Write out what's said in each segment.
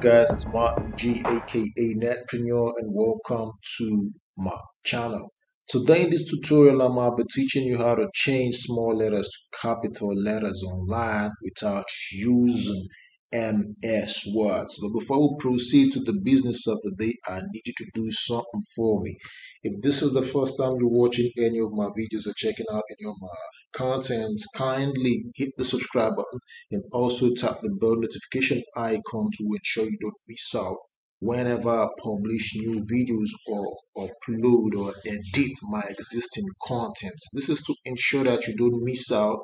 guys, it's Martin G, aka Netpreneur, and welcome to my channel. Today in this tutorial, I'm going to be teaching you how to change small letters to capital letters online without using MS Words. But before we proceed to the business of the day, I need you to do something for me. If this is the first time you're watching any of my videos or checking out any of my contents, kindly hit the subscribe button and also tap the bell notification icon to ensure you don't miss out whenever I publish new videos or upload or edit my existing contents. This is to ensure that you don't miss out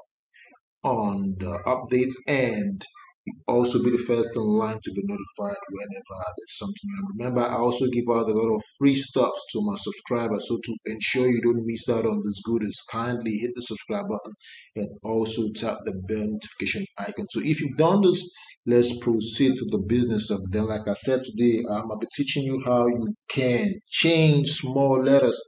on the updates, and you'll also be the first in line to be notified whenever there's something. And remember, I also give out a lot of free stuff to my subscribers, so to ensure you don't miss out on this goodies, kindly hit the subscribe button and also tap the bell notification icon. So if you've done this, let's proceed to the business of the day. Like I said, today I'm going to be teaching you how you can change small letters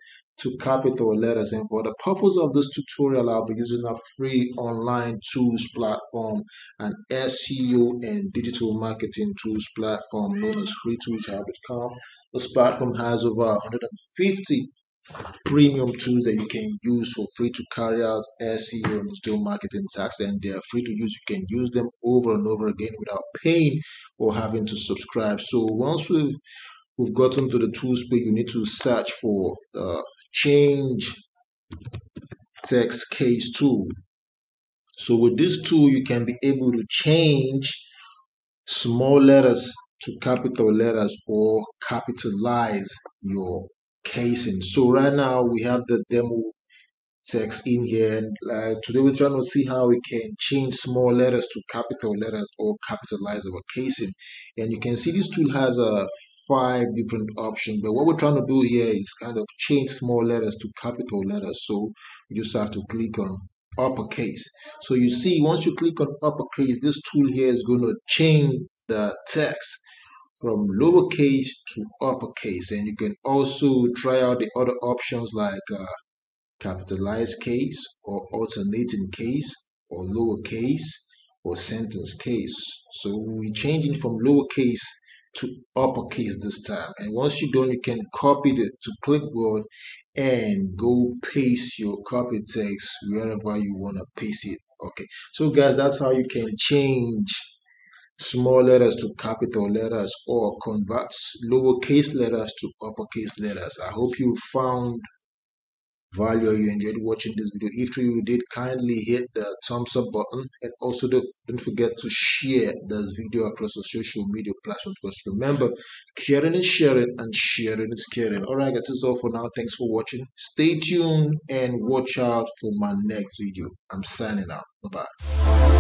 to capital letters, and for the purpose of this tutorial, I'll be using a free online tools platform, an SEO and digital marketing tools platform known as FreeToolChart.com. This platform has over 150 premium tools that you can use for free to carry out SEO and digital marketing tasks, and they are free to use. You can use them over and over again without paying or having to subscribe. So once we've gotten to the tools page, you need to search for change text case tool. So with this tool, you can be able to change small letters to capital letters or capitalize your casing. So right now we have the demo text in here, and today we're trying to see how we can change small letters to capital letters or capitalize our casing. And you can see this tool has a 5 different options, but what we're trying to do here is kind of change small letters to capital letters. So you just have to click on uppercase. So you see, once you click on uppercase, this tool here is going to change the text from lowercase to uppercase. And you can also try out the other options like capitalized case or alternating case or lowercase or sentence case. So we're changing from lowercase to uppercase this time, and once you're done, you can copy it to clipboard and go paste your copy text wherever you want to paste it. Okay, so guys, that's how you can change small letters to capital letters or convert lowercase letters to uppercase letters. I hope you found value, you enjoyed watching this video. If you did, kindly hit the thumbs up button, and also don't forget to share this video across the social media platforms, because remember, caring is sharing and sharing is caring. All right, that's all for now. Thanks for watching. Stay tuned and watch out for my next video. I'm signing out. Bye bye.